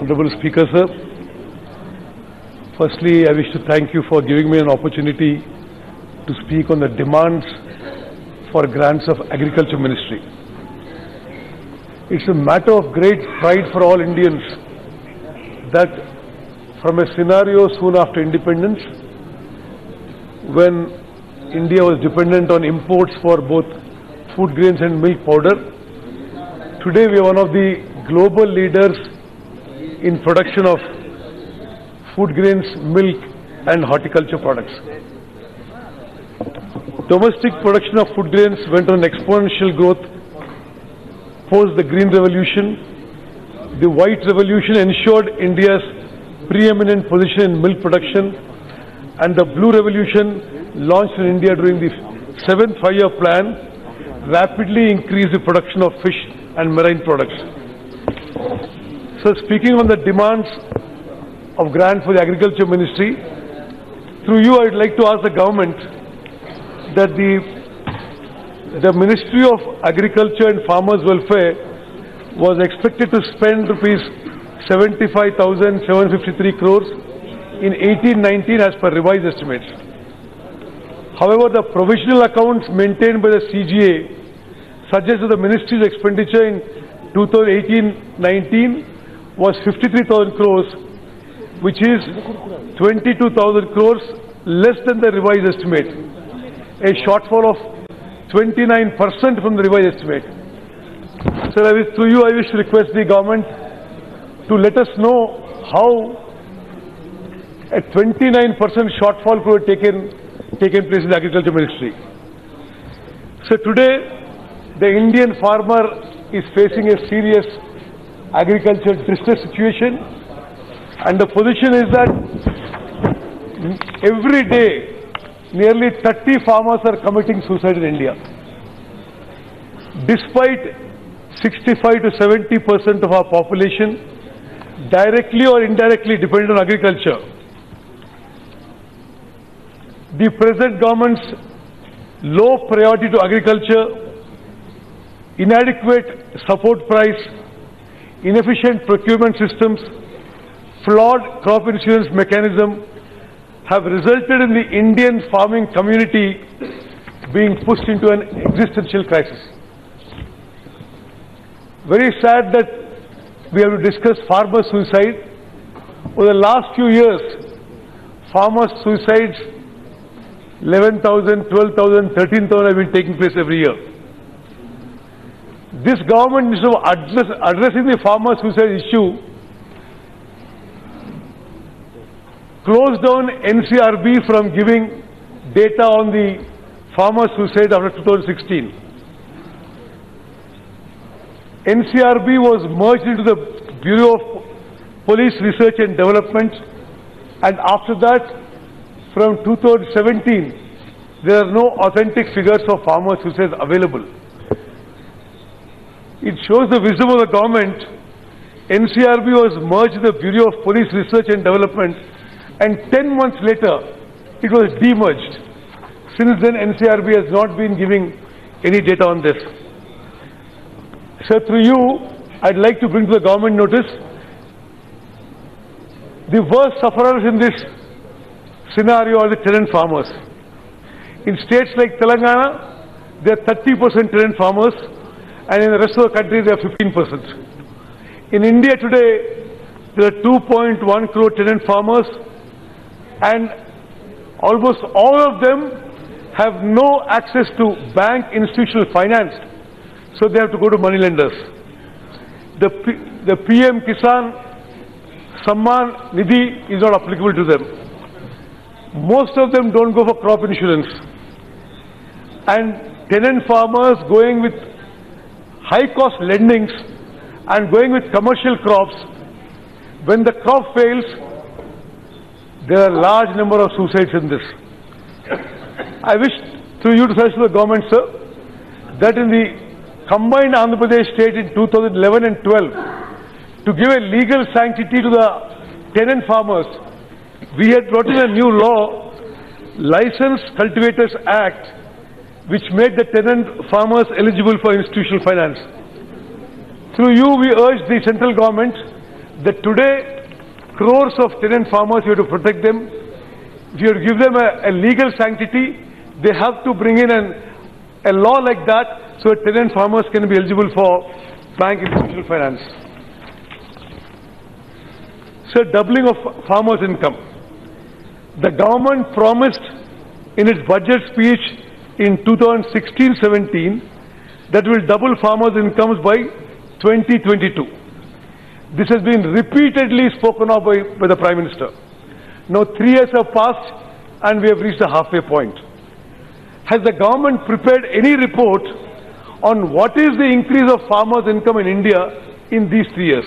Honorable Speaker, sir, firstly, I wish to thank you for giving me an opportunity to speak on the demands for grants of Agriculture Ministry. It's a matter of great pride for all Indians that from a scenario soon after independence, when India was dependent on imports for both food grains and milk powder, today we are one of the global leaders in production of food grains, milk and horticulture products. Domestic production of food grains went on exponential growth post the Green Revolution. The White Revolution ensured India's preeminent position in milk production, and the Blue Revolution, launched in India during the 7th Five-Year Plan, rapidly increased the production of fish and marine products. So, speaking on the demands of grants for the Agriculture Ministry, through you I would like to ask the government that the Ministry of Agriculture and Farmers Welfare was expected to spend rupees 75,753 crores in 18-19 as per revised estimates. However, the provisional accounts maintained by the CGA suggests that the ministry's expenditure in 2018-19 was 53,000 crores, which is 22,000 crores less than the revised estimate, a shortfall of 29% from the revised estimate. Sir, through you, I wish to request the government to let us know how a 29% shortfall could have taken place in the Agriculture Ministry. So today, the Indian farmer is facing a serious agricultural distress situation, and the position is that every day nearly 30 farmers are committing suicide in India. Despite 65% to 70% of our population directly or indirectly dependent on agriculture, the present government's low priority to agriculture, inadequate support price, inefficient procurement systems, flawed crop insurance mechanism have resulted in the Indian farming community being pushed into an existential crisis. Very sad that we have to discuss farmer suicide. Over the last few years, farmer suicides 11,000, 12,000, 13,000 have been taking place every year. This government, instead of addressing the farmer suicide issue, closed down NCRB from giving data on the farmer suicide after 2016. NCRB was merged into the Bureau of Police Research and Development, and after that, from 2017, there are no authentic figures of farmer suicide available. It shows the wisdom of the government. NCRB was merged with the Bureau of Police Research and Development, and 10 months later it was demerged. Since then, NCRB has not been giving any data on this. So through you, I'd like to bring to the government notice, the worst sufferers in this scenario are the tenant farmers. In states like Telangana, there are 30% tenant farmers, and in the rest of the country they are 15%. In India today, there are 2.1 crore tenant farmers, and almost all of them have no access to bank institutional finance, so they have to go to money lenders. The PM Kisan Samman Nidhi is not applicable to them. Most of them don't go for crop insurance, and tenant farmers going with high-cost lendings and going with commercial crops, when the crop fails, there are a large number of suicides in this. I wish through you to suggest to the government, sir, that in the combined Andhra Pradesh state in 2011 and 12, to give a legal sanctity to the tenant farmers, we had brought in a new law, License Cultivators Act, which made the tenant farmers eligible for institutional finance. Through you, we urge the central government that today crores of tenant farmers, you have to protect them. If you give them a legal sanctity, they have to bring in a law like that so tenant farmers can be eligible for bank institutional finance. So doubling of farmers' income. The government promised in its budget speech in 2016-17 that will double farmers' incomes by 2022. This has been repeatedly spoken of by the Prime Minister. Now 3 years have passed and we have reached the halfway point. Has the government prepared any report on what is the increase of farmers' income in India in these 3 years?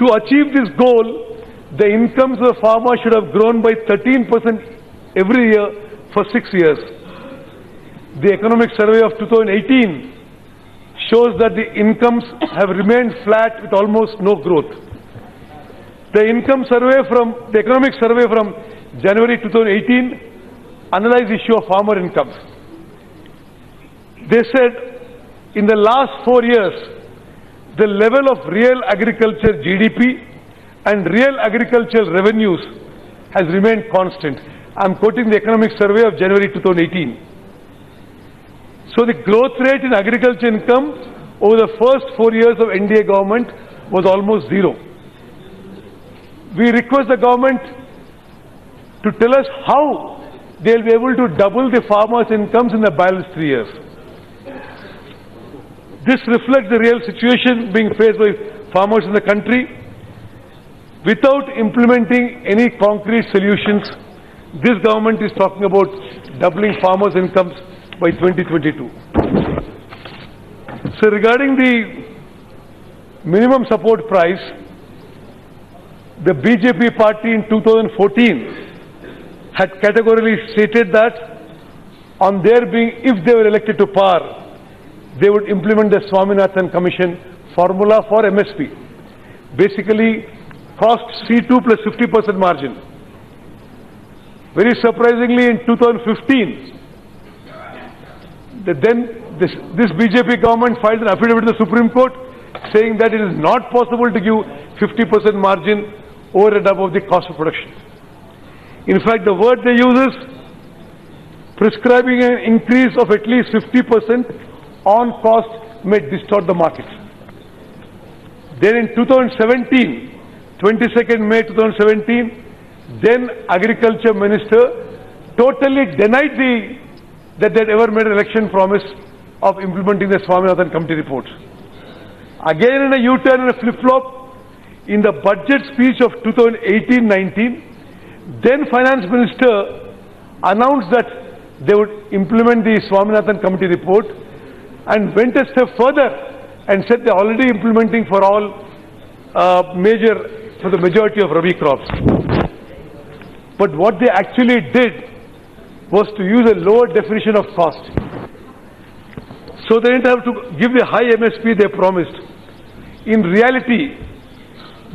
To achieve this goal, the incomes of the farmer should have grown by 13% every year for 6 years. The economic survey of 2018 shows that the incomes have remained flat with almost no growth. The economic survey from January 2018 analyzed the issue of farmer incomes. They said in the last 4 years, the level of real agriculture GDP and real agricultural revenues has remained constant. I am quoting the economic survey of January 2018. So the growth rate in agriculture income over the first 4 years of NDA government was almost zero. We request the government to tell us how they will be able to double the farmers' incomes in the balance 3 years. This reflects the real situation being faced by farmers in the country. Without implementing any concrete solutions, this government is talking about doubling farmers' incomes by 2022. So regarding the minimum support price, the BJP party in 2014 had categorically stated that on their being, if they were elected to power, they would implement the Swaminathan Commission formula for MSP. Basically, cost C2 plus 50% margin. Very surprisingly, in 2015, this BJP government filed an affidavit to the Supreme Court saying that it is not possible to give 50% margin over and above the cost of production. In fact, the word they use is prescribing an increase of at least 50% on cost may distort the market. Then in 2017, 22nd May 2017, then Agriculture Minister totally denied that they had ever made an election promise of implementing the Swaminathan Committee report. Again in a U-turn and a flip-flop, in the budget speech of 2018-19, then Finance Minister announced that they would implement the Swaminathan Committee report and went a step further and said they are already implementing for all for the majority of Rabi crops. But what they actually did was to use a lower definition of cost. So they didn't have to give the high MSP they promised. In reality,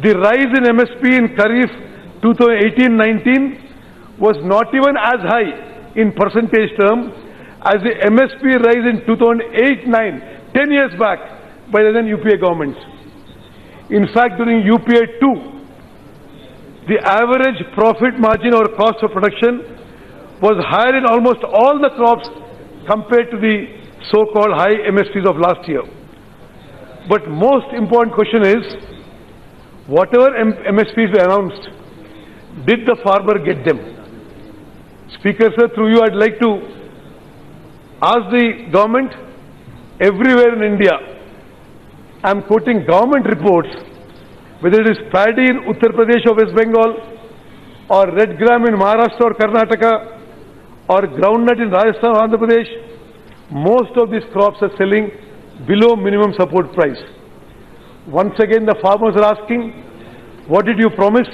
the rise in MSP in Kharif 2018-19 was not even as high in percentage terms as the MSP rise in 2008-9, 10 years back by the then UPA governments. In fact, during UPA 2, the average profit margin or cost of production was higher in almost all the crops compared to the so-called high MSPs of last year. But most important question is, whatever MSPs were announced, did the farmer get them? Speaker sir, through you, I'd like to ask the government everywhere in India. I am quoting government reports, whether it is paddy in Uttar Pradesh or West Bengal, or red gram in Maharashtra or Karnataka, or groundnut in Rajasthan or Andhra Pradesh, most of these crops are selling below minimum support price. Once again, the farmers are asking, what did you promise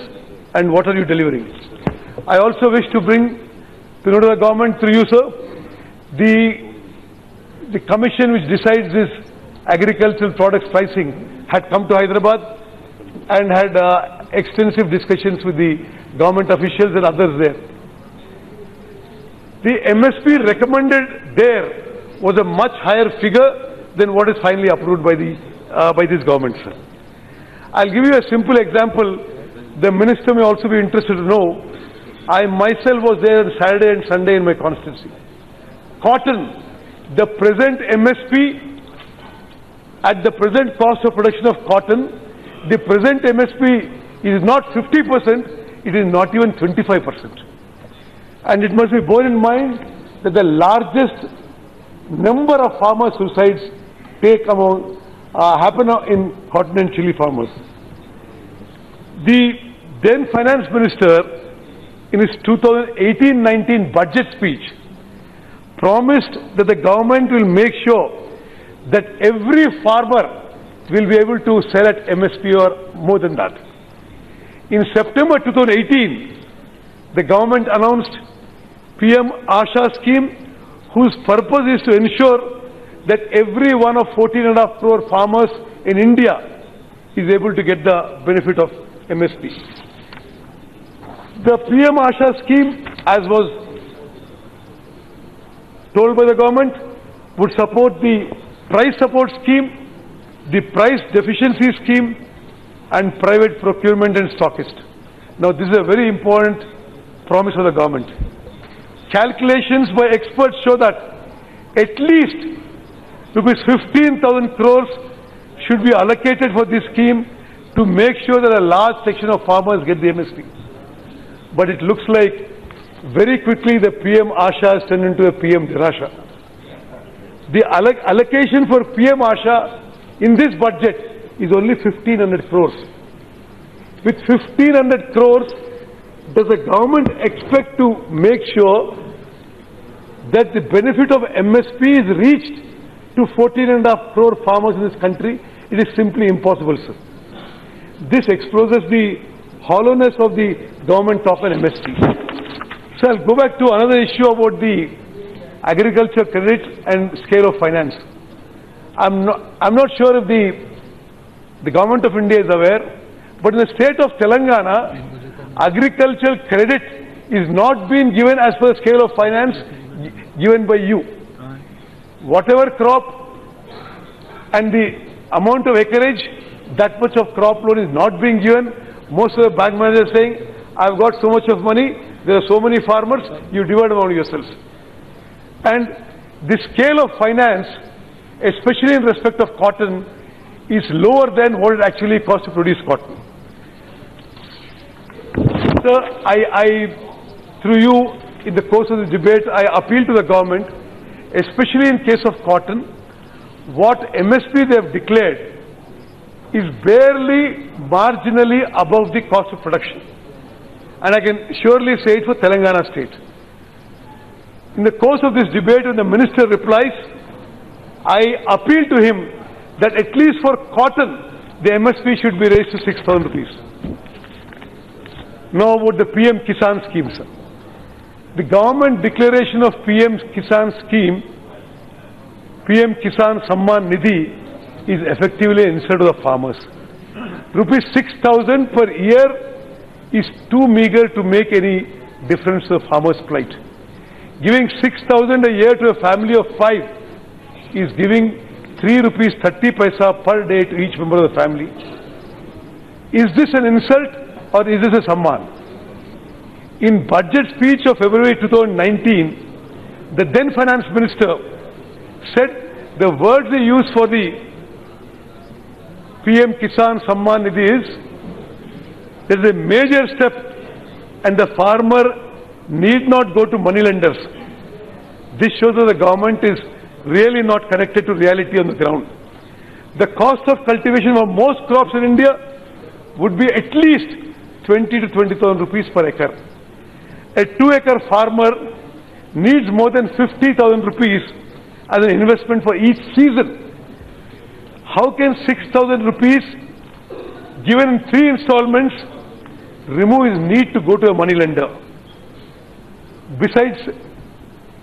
and what are you delivering? I also wish to bring to note the government through you, sir, the commission which decides this agricultural products pricing had come to Hyderabad and had extensive discussions with the government officials and others there. The MSP recommended there was a much higher figure than what is finally approved by this government, sir. I'll give you a simple example. The minister may also be interested to know. I myself was there on Saturday and Sunday in my constituency. Cotton, the present MSP, at the present cost of production of cotton, the present MSP is not 50%, it is not even 25%. And it must be borne in mind that the largest number of farmer suicides happen in cotton and chili farmers. The then finance minister in his 2018-19 budget speech promised that the government will make sure that every farmer will be able to sell at MSP or more than that. In September 2018, the government announced PM-ASHA scheme, whose purpose is to ensure that every one of 14.5 crore farmers in India is able to get the benefit of MSP. The PM-ASHA scheme, as was told by the government, would support the price support scheme, the price deficiency scheme, and private procurement and stockist. Now this is a very important promise of the government. Calculations by experts show that at least rupees 15,000 crores should be allocated for this scheme to make sure that a large section of farmers get the MSP. But it looks like very quickly the PM ASHA has turned into a PM Nirasha. The allocation for PM-ASHA in this budget is only 1,500 crores. With 1,500 crores, does the government expect to make sure that the benefit of MSP is reached to 14.5 crore farmers in this country? It is simply impossible, sir. This exposes the hollowness of the government of an MSP. So I'll go back to another issue about the agriculture credit and scale of finance. I'm not sure if the government of India is aware, but in the state of Telangana, agricultural credit is not being given as per the scale of finance given by you. Whatever crop and the amount of acreage, that much of crop loan is not being given. Most of the bank managers are saying, I've got so much of money, there are so many farmers, you divide among yourselves. And the scale of finance, especially in respect of cotton, is lower than what it actually costs to produce cotton. So through you, in the course of the debate, I appeal to the government, especially in case of cotton, what MSP they have declared is barely marginally above the cost of production. And I can surely say it for Telangana state. In the course of this debate, when the minister replies, I appeal to him that at least for cotton, the MSP should be raised to 6,000 rupees. Now about the PM Kisan scheme, sir. The government declaration of PM Kisan scheme, PM Kisan Samman Nidhi, is effectively an insult to the farmers. Rupees 6,000 per year is too meager to make any difference to the farmer's plight. Giving 6,000 a year to a family of 5 is giving 3 rupees 30 paisa per day to each member of the family. Is this an insult or is this a samman? In budget speech of February 2019, the then finance minister said the words they used for the PM Kisan Samman Nidhi is, there is a major step and the farmer need not go to money lenders. This shows that the government is really not connected to reality on the ground. The cost of cultivation of most crops in India would be at least 20 to 20,000 rupees per acre. A 2-acre farmer needs more than 50,000 rupees as an investment for each season. How can 6,000 rupees given in 3 installments remove his need to go to a money lender? Besides,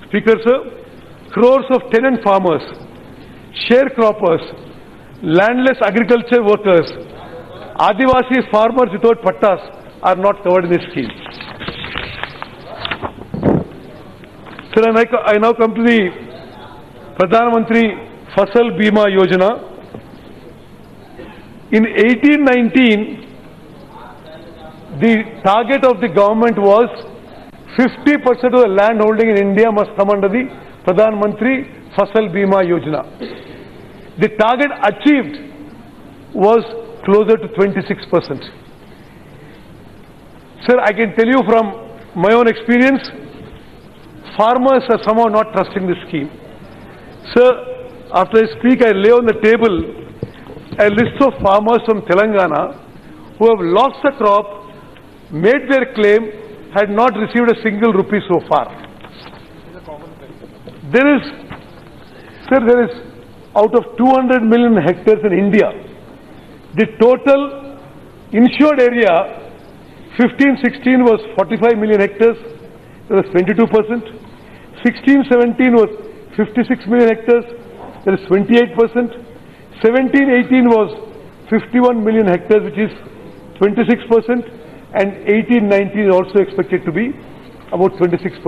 Speaker sir, crores of tenant farmers, sharecroppers, landless agriculture workers, Adivasi farmers without pattas are not covered in this scheme. Sir, I now come to the Pradhan Mantri Fasal Bima Yojana. In 1819, the target of the government was 50% of the land holding in India must come under the Pradhan Mantri Fasal Bima Yojana. The target achieved was closer to 26%. Sir, I can tell you from my own experience, farmers are somehow not trusting this scheme. Sir, after I speak, I lay on the table a list of farmers from Telangana who have lost the crop, made their claim, had not received a single rupee so far. Sir, there is out of 200 million hectares in India, the total insured area 15-16 was 45 million hectares, that was 22%. 16-17 was 56 million hectares, that is 28%. 17-18 was 51 million hectares, which is 26%. And 18-19 is also expected to be about 26%.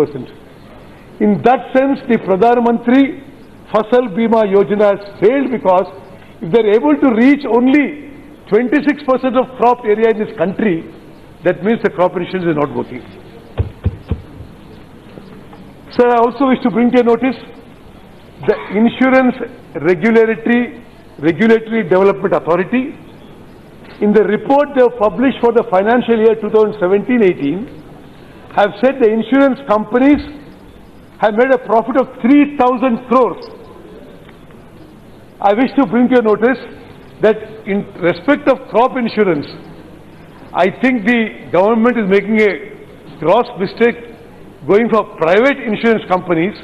In that sense, the Pradhan Mantri Fasal Bima Yojana has failed, because if they are able to reach only 26% of crop area in this country, that means the crop insurance is not working. Sir, I also wish to bring to your notice the Insurance Regulatory Development Authority. In the report they have published for the financial year 2017-18, have said the insurance companies have made a profit of 3,000 crores. I wish to bring to your notice that in respect of crop insurance, I think the government is making a gross mistake going for private insurance companies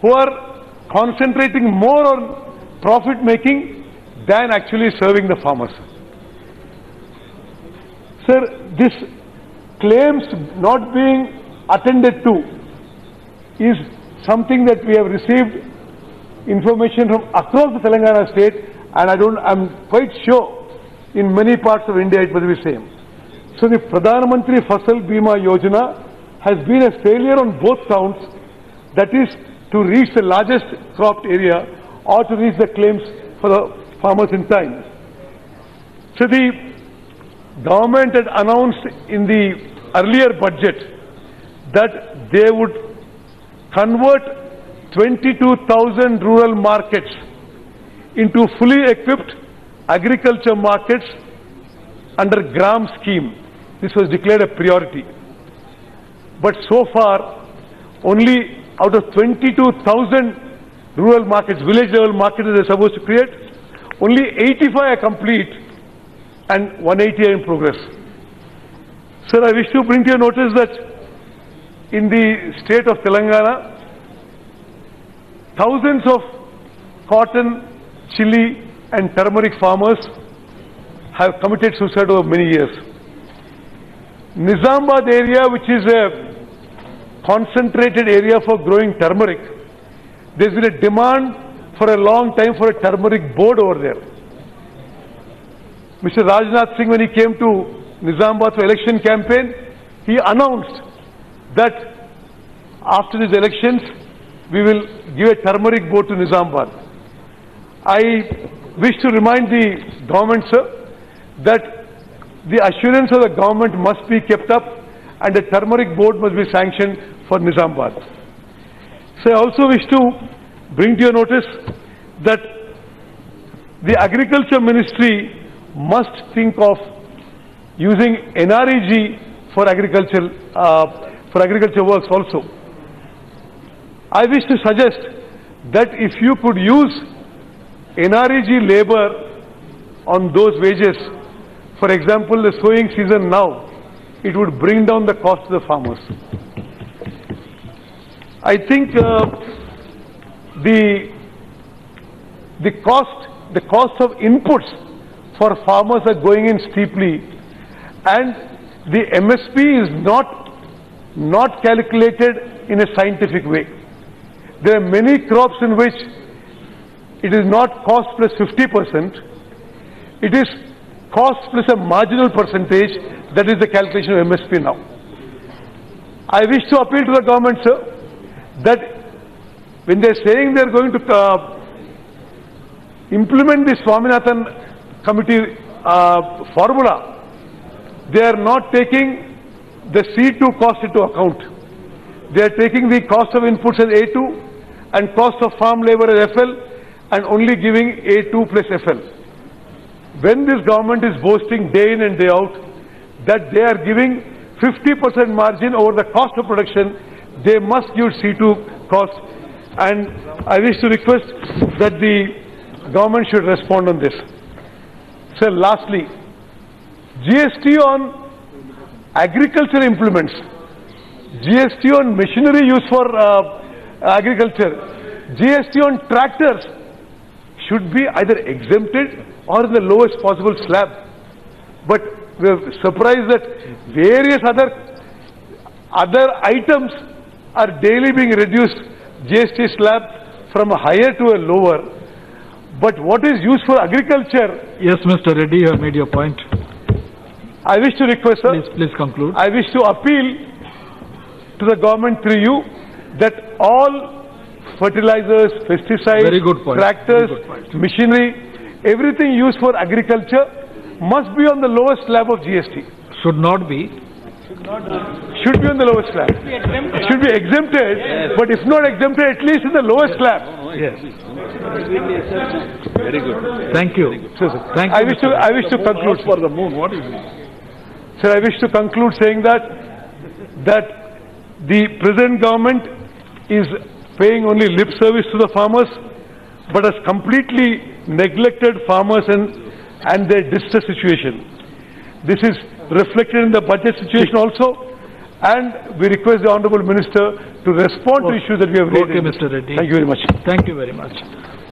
who are concentrating more on profit making than actually serving the farmers. Sir, this claims not being attended to is something that we have received information from across the Telangana state, and I'm quite sure in many parts of India it will be the same. So the Pradhan Mantri Fasal Bima Yojana has been a failure on both counts, that is to reach the largest cropped area or to reach the claims for the farmers in time. So the government had announced in the earlier budget that they would convert 22,000 rural markets into fully equipped agriculture markets under Gram scheme. This was declared a priority. But so far, only out of 22,000 rural markets, village level markets that they're supposed to create, only 85 are complete and 180 are in progress. Sir, I wish to bring to your notice that in the state of Telangana, thousands of cotton, chili and turmeric farmers have committed suicide over many years. Nizamabad area, which is a concentrated area for growing turmeric, there's been a demand for a long time for a turmeric board over there. Mr. Rajnath Singh, when he came to Nizamabad for election campaign, he announced that after these elections, we will give a turmeric board to Nizamabad. I wish to remind the government, sir, that the assurance of the government must be kept up and a turmeric board must be sanctioned for Nizamabad. So I also wish to bring to your notice that the Agriculture Ministry must think of using NREG for agriculture works also. I wish to suggest that if you could use NREG labor on those wages, for example, the sowing season now, it would bring down the cost to the farmers. I think the cost of inputs for farmers are going in steeply, and the MSP is not calculated in a scientific way. There are many crops in which it is not cost plus 50%, it is cost plus a marginal percentage, that is the calculation of MSP now. I wish to appeal to the government, sir, that when they are saying they are going to implement the Swaminathan committee formula, they are not taking the C2 cost into account. They are taking the cost of inputs as A2 and cost of farm labor as FL and only giving A2 plus FL. When this government is boasting day in and day out that they are giving 50% margin over the cost of production, they must use C2 cost. And I wish to request that the government should respond on this. Sir, lastly, GST on agriculture implements, GST on machinery used for agriculture, GST on tractors should be either exempted or in the lowest possible slab. But we are surprised that various other items are daily being reduced, GST slab from a higher to a lower. But what is used for agriculture? Yes, Mr. Reddy, you have made your point. I wish to request, sir, please conclude. I wish to appeal to the government through you that all fertilizers, pesticides, tractors, machinery, everything used for agriculture must be on the lowest slab of GST. Should not be. Should be on the lowest slab. Should be exempted, yes. But if not exempted, at least in the lowest slab. Yes. Very good. Thank you. Sir, thank you. I wish to conclude for the moon. What is it? Sir, I wish to conclude saying that the present government is paying only lip service to the farmers, but has completely neglected farmers and their distress situation. This is reflected in the budget situation also, and we request the Honourable Minister to respond to issues that we have raised. Okay, Mr. Reddy. Thank you very much. Thank you very much.